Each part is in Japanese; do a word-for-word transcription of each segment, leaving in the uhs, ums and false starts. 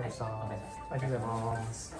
りました。ありがとうございます。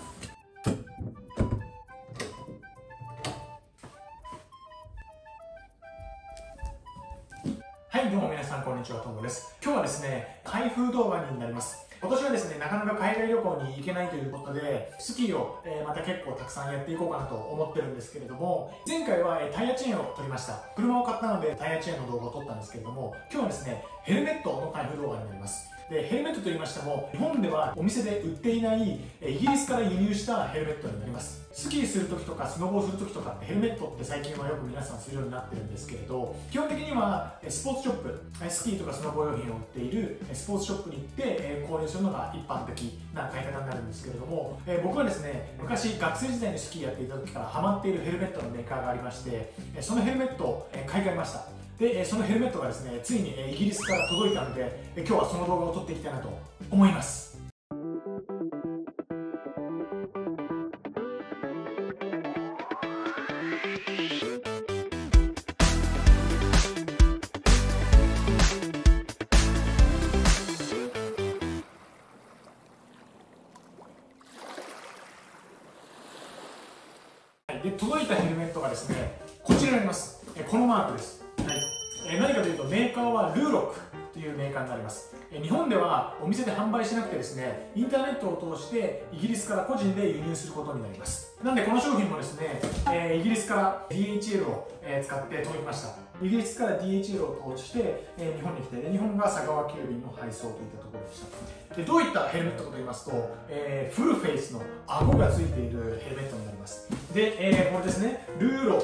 はい、どうも皆さんこんにちは、トムです。今日はですね、開封動画になります。今年はですね、なかなか海外旅行に行けないということで、スキーを、えー、また結構たくさんやっていこうかなと思ってるんですけれども、前回は、えー、タイヤチェーンを撮りました。車を買ったのでタイヤチェーンの動画を撮ったんですけれども、今日はですね、ヘルメットの開封動画になります。で、ヘルメットと言いましても、日本ではお店で売っていない、イギリスから輸入したヘルメットになります。スキーするときとか、スノボをするときとか、ヘルメットって最近はよく皆さんするようになってるんですけれど、基本的にはスポーツショップ、スキーとかスノボ用品を売っているスポーツショップに行って購入するのが一般的な買い方になるんですけれども、僕はですね、昔学生時代にスキーやっていたときからハマっているヘルメットのメーカーがありまして、そのヘルメットを買い替えました。で、そのヘルメットがですね、ついにイギリスから届いたので、今日はその動画を撮っていきたいなと思います。で、届いたヘルメットがですね、こちらになります。このマークです。はい、何かというと、メーカーはRurocというメーカーになります。日本ではお店で販売しなくてですね、インターネットを通してイギリスから個人で輸入することになります。なんでこの商品もですね、イギリスから ディーエイチエル を使って届きました。イギリスから ディーエイチエル を通じて、えー、日本に来て、日本が佐川急便の配送といったところでした。で、どういったヘルメットかと言いますと、えー、フルフェイスの顎がついているヘルメットになります。で、えー、これですね、Ruroc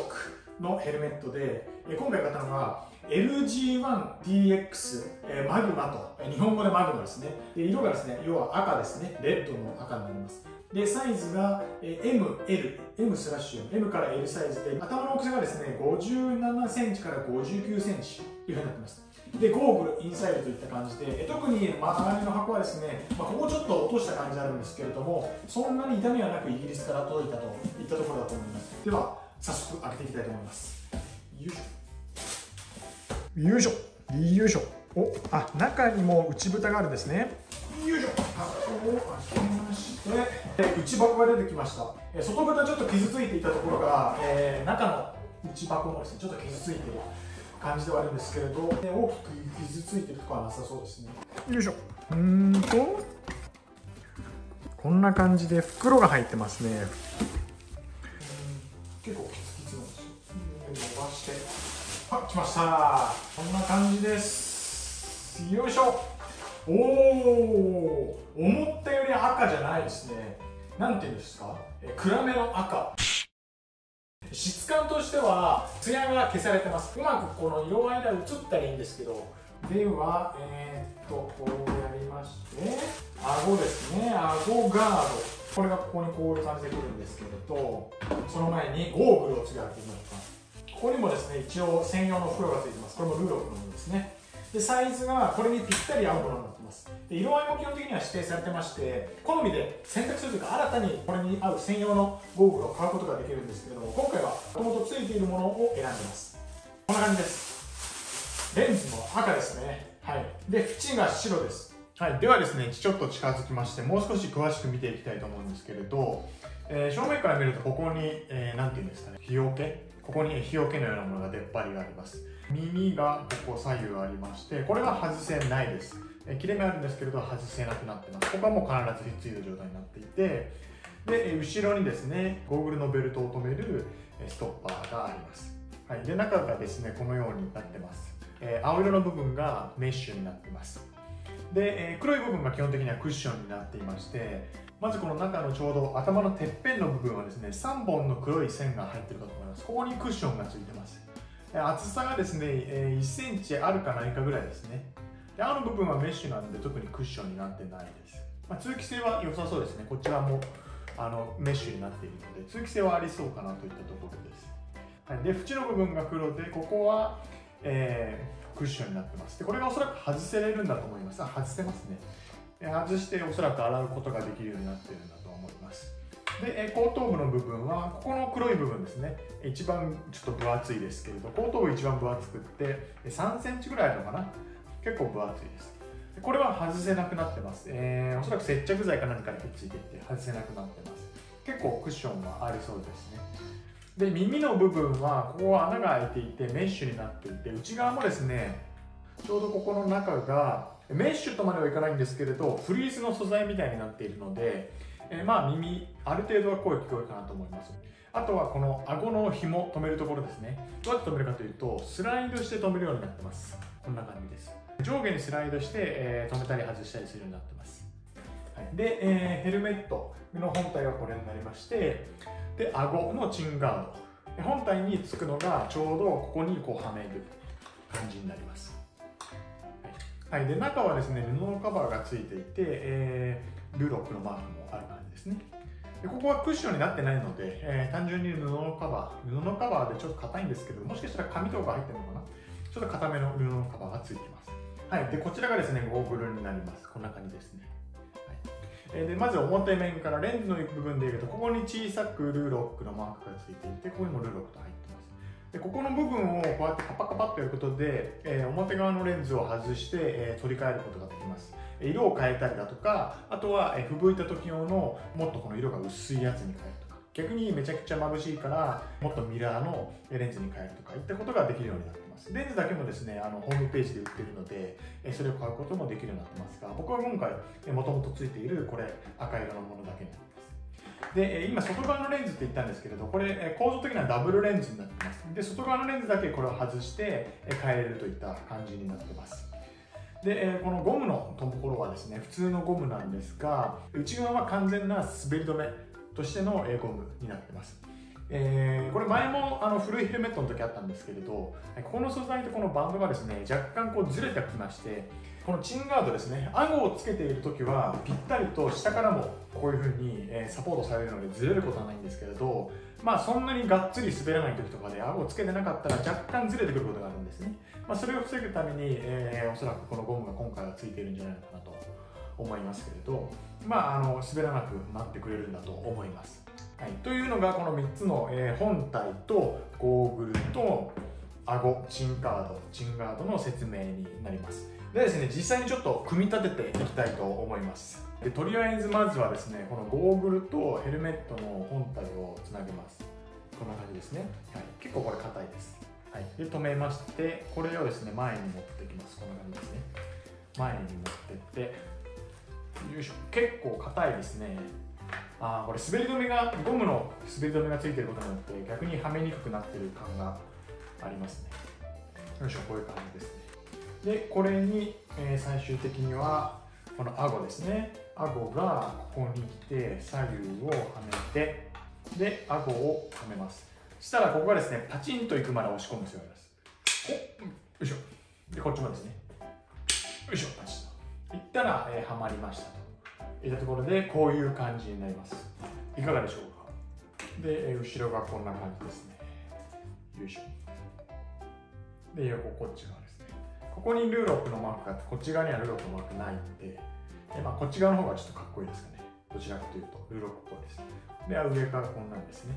のヘルメットで、今回買ったのが エルジーワンディーエックス、えー、マグマと、日本語でマグマですね。で、色がですね、要は赤ですね、レッドの赤になります。で、サイズが エムエル、M スラッシュ、M から L サイズで、頭の大きさがですね、ごじゅうななセンチからごじゅうきゅうセンチというふうになってます。で、ゴーグル、インサイドといった感じで、特に周りの箱はですね、まあ、ここちょっと落とした感じあるんですけれども、そんなに痛みはなくイギリスから届いたといったところだと思います。では、早速開けていきたいと思います。よいしょ。よいしょ。よいしょ。お、あ、中にも内蓋があるんですね。よいしょ。箱を開けまして。内箱が出てきました。外蓋ちょっと傷ついていたところが、えー、中の内箱もですねちょっと傷ついている感じではあるんですけれど、大きく傷ついてるところはなさそうですね。よいしょ。うーんとこんな感じで袋が入ってますね。結構キツキツなんですよ。伸ばして、あ、来ました。こんな感じです。よいしょ。おお、思ったより赤じゃないですね。なんていうんですか、え暗めの赤。質感としてはツヤが消されてます。うまくこの色合いが映ったらいいんですけど。では、えー、っとこうやりまして、顎ですね、顎ガード。これがここにこういう感じでくるんですけれど、その前にゴーグルをつけられていきましょう。ここにもですね、一応専用の袋がついてます。これもRurocのものですね。で、サイズがこれにぴったり合うものになってます。で、色合いも基本的には指定されてまして、好みで選択するというか、新たにこれに合う専用のゴーグルを買うことができるんですけれども、今回はもともとついているものを選んでます。こんな感じです。レンズも赤ですね。はい。で、縁が白です。はい。ではですね、ちょっと近づきまして、もう少し詳しく見ていきたいと思うんですけれど、えー、正面から見るとここに、えー、なんていうんですかね、日よけ、ここに日よけのようなものが出っ張りがあります。耳がここ左右ありまして、これは外せないです。切れ目あるんですけれど外せなくなってます。ここはもう必ずひっついた状態になっていて、で、後ろにですねゴーグルのベルトを留めるストッパーがあります。はい。で、中がですねこのようになってます。えー、青色の部分がメッシュになってます。で、えー、黒い部分が基本的にはクッションになっていまして、まずこの中のちょうど頭のてっぺんの部分はですねさんぼんの黒い線が入ってるかと思います。ここにクッションがついてます。厚さがですねいっセンチあるかないかぐらいですね。で、あの部分はメッシュなんで特にクッションになってないです。まあ、通気性は良さそうですね。こちらもあのメッシュになっているので通気性はありそうかなといったところです。はい。で、縁の部分が黒で、ここは、えー、クッションになってます。で、これがおそらく外せれるんだと思います。あ、外せますね。外しておそらく洗うことができるようになっているんだと思います。で、後頭部の部分はここの黒い部分ですね、一番ちょっと分厚いですけれど、後頭部一番分厚くってさんセンチぐらいあるのかな、結構分厚いです。これは外せなくなってます、えー、おそらく接着剤か何かにくっついてって外せなくなってます。結構クッションはありそうですね。で、耳の部分はここは穴が開いていてメッシュになっていて、内側もですね、ちょうどここの中がメッシュとまではいかないんですけれどフリースの素材みたいになっているので、えー、まあ耳ある程度は声聞こえるかなと思います。あとはこの顎の紐止めるところですね。どうやって止めるかというとスライドして止めるようになってます。こんな感じです。上下にスライドして、えー、止めたり外したりするようになってます。はい、で、えー、ヘルメットの本体はこれになりまして、で顎のチンガード、本体につくのがちょうどここにこうはめる感じになります。はい。で、中はですね、布のカバーがついていて、えー、Rurocのマークもある感じですね。で、ここはクッションになってないので、えー、単純に布のカバー、布のカバーでちょっと硬いんですけど、もしかしたら紙とか入ってるのかな、ちょっと硬めの布のカバーがついてます。はい。で、こちらがですね、ゴーグルになります。こんな感じですね。はい。えー、で、まず表面からレンズの部分でいうと、ここに小さくRurocのマークがついていて、ここにもRurocと入ってます。で、ここの部分をこうやってカパカパということで、えー、表側のレンズを外して、えー、取り替えることができます。色を変えたりだとか、あとは、えー、吹雪いた時用のもっとこの色が薄いやつに変えるとか、逆にめちゃくちゃ眩しいからもっとミラーのレンズに変えるとかいったことができるようになってます。レンズだけもですね、あのホームページで売ってるので、えー、それを買うこともできるようになってますが、僕は今回、えー、もともとついているこれ赤色のものだけになってます。で、今外側のレンズって言ったんですけれど、これ構造的にはダブルレンズになってます。で、外側のレンズだけこれを外して変えれるといった感じになってます。で、このゴムのところはですね、普通のゴムなんですが、内側は完全な滑り止めとしてのゴムになってます。えー、これ前もあの古いヘルメットの時あったんですけれど、ここの素材とこのバンドがですね、若干こうずれてきまして、このチンガードですね、顎をつけている時はぴったりと下からもこういう風にサポートされるのでずれることはないんですけれど、まあそんなにがっつり滑らない時とかで顎をつけてなかったら若干ずれてくることがあるんですね。まあ、それを防ぐために、えー、おそらくこのゴムが今回はついているんじゃないのかなと思いますけれど、まああの滑らなくなってくれるんだと思います。はい、というのがこのみっつの、えー、本体とゴーグルと顎、チンガード、チンガードの説明になります。でですね、実際にちょっと組み立てていきたいと思います。で、とりあえずまずはですね、このゴーグルとヘルメットの本体をつなげます。こんな感じですね。はい、結構これ硬いです。はい、で、止めまして、これをですね、前に持ってきます。こんな感じですね。前に持ってって、よいしょ、結構硬いですね。あ、これ滑り止めが、ゴムの滑り止めがついていることによって逆にはめにくくなっている感がありますね。よいしょ、こういう感じですね。で、これに、えー、最終的にはこの顎ですね、顎がここに来て左右をはめて、で顎をはめます。したらここがですね、パチンといくまで押し込む必要があります。よいしょ。で、こっちもですね、よいしょ、パチッといったら、えー、はまりましたといったところで、こういう感じになります。いかがでしょうか。で、後ろがこんな感じですね。よいしょ。で、横こっち側ですね。ここにRurocのマークがあって、こっち側にはRurocのマークないんで、で、まあ、こっち側の方がちょっとかっこいいですかね。どちらかというとRurocっぽいです。で、上からこんなんですね。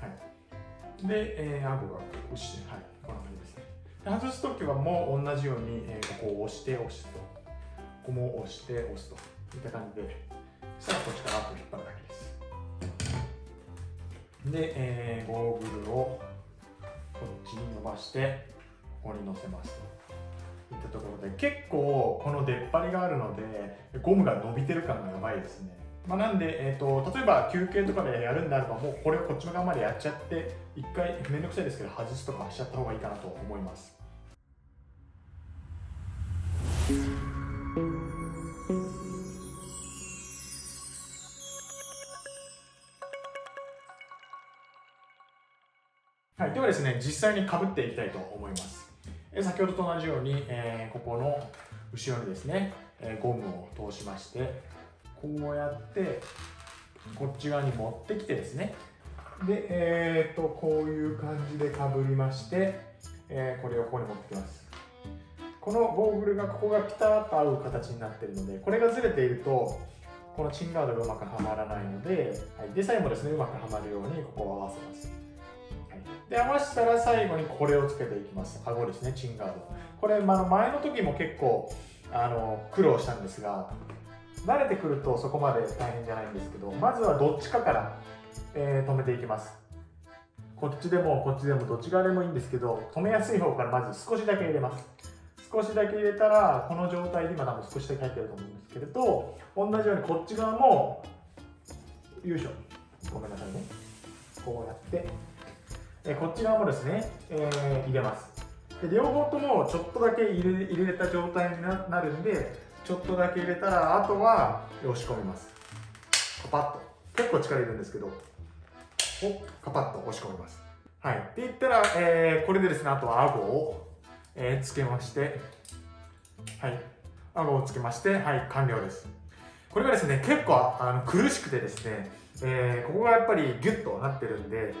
はい。で、えー、顎がこうして、はい、こんな感じですね。で、外すときはもう同じように、えー、ここを押して押すと、ここも押して押すと。いった感じで、そしたらこっちからアップ引っ張るだけです。で、えー、ゴーグルをこっちに伸ばして、ここに乗せますといったところで、結構この出っ張りがあるので、ゴムが伸びてる感がやばいですね。まあ、なんで、えーと、例えば休憩とかでやるんであれば、もうこれをこっち側までやっちゃって、一回めんどくさいですけど、外すとかしちゃった方がいいかなと思います。はい、ではですね、実際にかぶっていきたいと思います。え先ほどと同じように、えー、ここの後ろにですね、えー、ゴムを通しまして、こうやってこっち側に持ってきてですね、で、えー、とこういう感じでかぶりまして、えー、これをここに持ってきます。このゴーグルが、ここがピタッと合う形になっているので、これがずれていると、このチンガードがうまくはまらないので、はい、で、さえもですね、うまくはまるようにここを合わせます。で、合わせたら最後にこれをつけていきます。顎ですね、チンガード。これ、まあ、前の時も結構あの苦労したんですが、慣れてくるとそこまで大変じゃないんですけど、まずはどっちかから、えー、止めていきます。こっちでもこっちでもどっち側でもいいんですけど、止めやすい方からまず少しだけ入れます。少しだけ入れたら、この状態で今多分少しだけ入ってると思うんですけれど、同じようにこっち側もよいしょ、ごめんなさいね、こうやって、えー、こっち側もですね、えー、入れます。で両方ともちょっとだけ入 れ, 入れた状態に な, なるんで、ちょっとだけ入れたらあとは押し込みます。カパッと、結構力いるんですけど、カパッと押し込みます。はい、っていったら、えー、これでですね、あとは顎をえー、つけまして、はい、顎をつけまして、はい、完了です。これがですね、結構あの苦しくてですね、えー、ここがやっぱりギュッとなってるんで、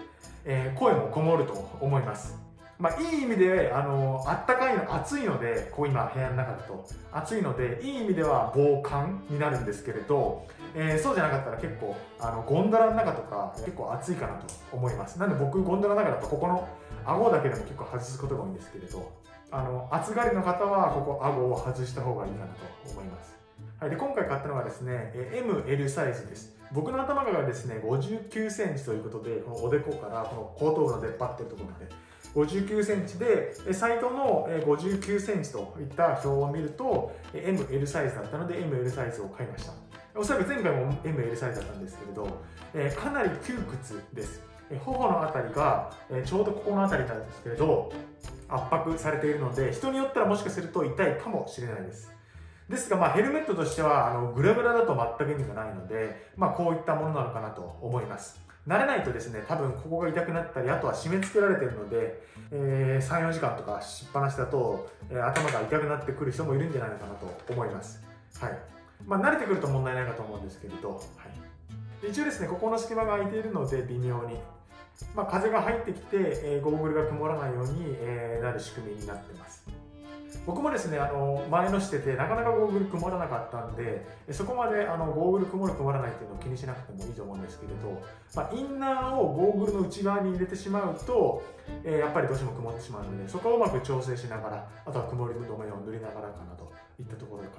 えー、声もこもると思います。まあ、いい意味で、あの、あったかいの、暑いので、こう今部屋の中だと、暑いので、いい意味では防寒になるんですけれど、えー、そうじゃなかったら結構、あの、ゴンドラの中とか、結構暑いかなと思います。なんで僕、ゴンドラの中だと、ここの顎だけでも結構外すことが多いんですけれど、あの暑がりの方はここ顎を外した方がいいかなと思います。はい、で今回買ったのがですね エムエル サイズです。僕の頭がですねごじゅうきゅうセンチということで、このおでこからこの後頭部が出っ張ってるところまでごじゅうきゅうセンチで、サイトのごじゅうきゅうセンチといった表を見ると エムエル サイズだったので エムエル サイズを買いました。おそらく前回も エムエル サイズだったんですけれど、かなり窮屈です。頬のあたりがちょうどここのあたりなんですけれど、圧迫されているので、人によったらもしかすると痛いかもしれないです。ですが、まあ、ヘルメットとしてはあのグラグラだと全く意味がないので、まあ、こういったものなのかなと思います。慣れないとですね、多分ここが痛くなったり、あとは締め付けられているので、えー、さん、よじかんとかしっぱなしだと、えー、頭が痛くなってくる人もいるんじゃないのかなと思います。はい、まあ、慣れてくると問題ないかと思うんですけれど、はい、一応ですね、ここの隙間が空いているので微妙に、まあ、風が入ってきて、えー、ゴーグルが曇らないように、えー、なる仕組みになってます。僕もですね、あの前のしててなかなかゴーグル曇らなかったんで、そこまであのゴーグル曇る曇らないっていうのを気にしなくてもいいと思うんですけれど、まあ、インナーをゴーグルの内側に入れてしまうと、えー、やっぱりどうしても曇ってしまうので、そこをうまく調整しながら、あとは曇りの止めを塗りながらかなといったところかな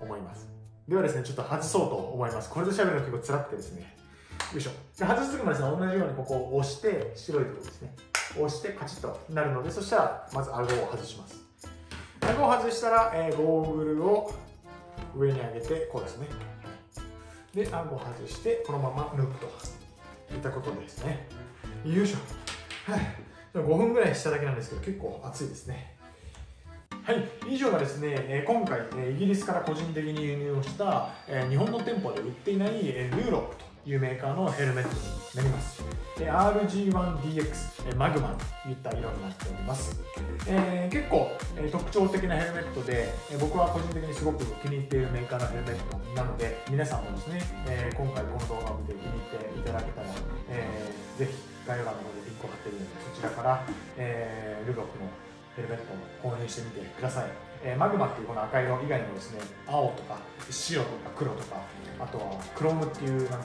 と思います。ではですね、ちょっと外そうと思います。これで喋るの結構辛くてですね、よいしょ。で、外す時もですね、同じようにここを押して、白いところですね、押してカチッとなるので、そしたらまず顎を外します。顎を外したら、えー、ゴーグルを上に上げて、こうですね。で、顎を外してこのまま抜くといったことですね。よいしょ、はい、ごふんぐらいしただけなんですけど、結構暑いですね。はい、以上がですね、今回イギリスから個人的に輸入をした日本の店舗で売っていないRurocというメーカーのヘルメットになります。 アールジーワンディーエックス マグマといった色になっております。えー、結構特徴的なヘルメットで、僕は個人的にすごく気に入っているメーカーのヘルメットなので、皆さんもですね、えー、今回この動画を見て気に入っていただけたら、えー、ぜひ概要欄の方でいっこ買っているので、そちらから、えー、Rurocのヘルメットを購入してみてください。えー、マグマっていうこの赤色以外にもですね、青とか白とか黒とか、あとはクロームっていうなんか、ね、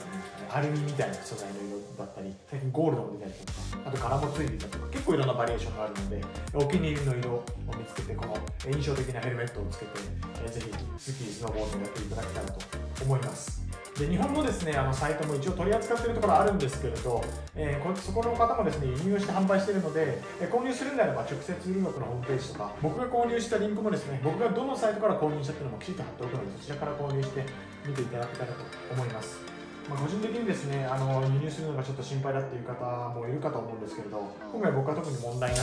アルミみたいな素材の色だったり、最近ゴールドも出たりとか、あと柄もついていたりとか、結構いろんなバリエーションがあるので、お気に入りの色を見つけて、この印象的なヘルメットをつけて、えー、ぜひスキースノーボードをやっていただけたらと思います。で、日本のですね、あのサイトも一応取り扱っているところあるんですけれど、えー、そこの方もですね、輸入して販売しているので、えー、購入するならば直接Rurocのホームページとか、僕が購入したリンクもですね、僕がどのサイトから購入したっていうのもきちっと貼っておくので、そちらから購入して見ていただけたらと思います。まあ、個人的にですね、あの輸入するのがちょっと心配だっていう方もいるかと思うんですけれど、今回僕は特に問題なく、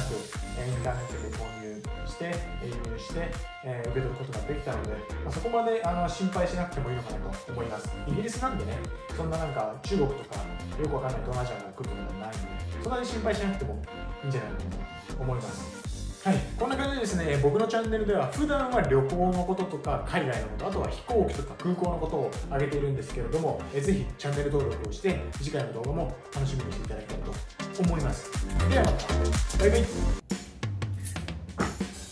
えー、インターネットで購入して、輸入して、えー、受け取ることができたので、まあ、そこまであの心配しなくてもいいのかなと思います。イギリスなんでね、そんななんか中国とかよくわかんない東南アジアが来ることがないので、そんなに心配しなくてもいいんじゃないかなと思います。はい、こんな感じでですね、僕のチャンネルでは普段は旅行のこととか海外のこと、あとは飛行機とか空港のことを上げているんですけれども、えぜひチャンネル登録をして次回の動画も楽しみにしていただけたらと思います。ではまた、バイバイ。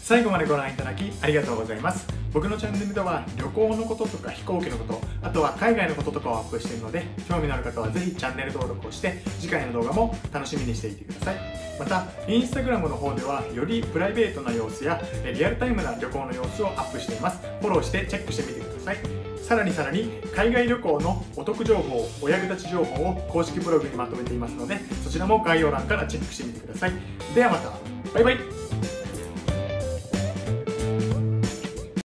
最後までご覧いただきありがとうございます。僕のチャンネルでは旅行のこととか飛行機のこと、あとは海外のこととかをアップしているので、興味のある方はぜひチャンネル登録をして、次回の動画も楽しみにしていてください。また、インスタグラムの方ではよりプライベートな様子やリアルタイムな旅行の様子をアップしています。フォローしてチェックしてみてください。さらにさらに、海外旅行のお得情報、お役立ち情報を公式ブログにまとめていますので、そちらも概要欄からチェックしてみてください。ではまた、バイバイ。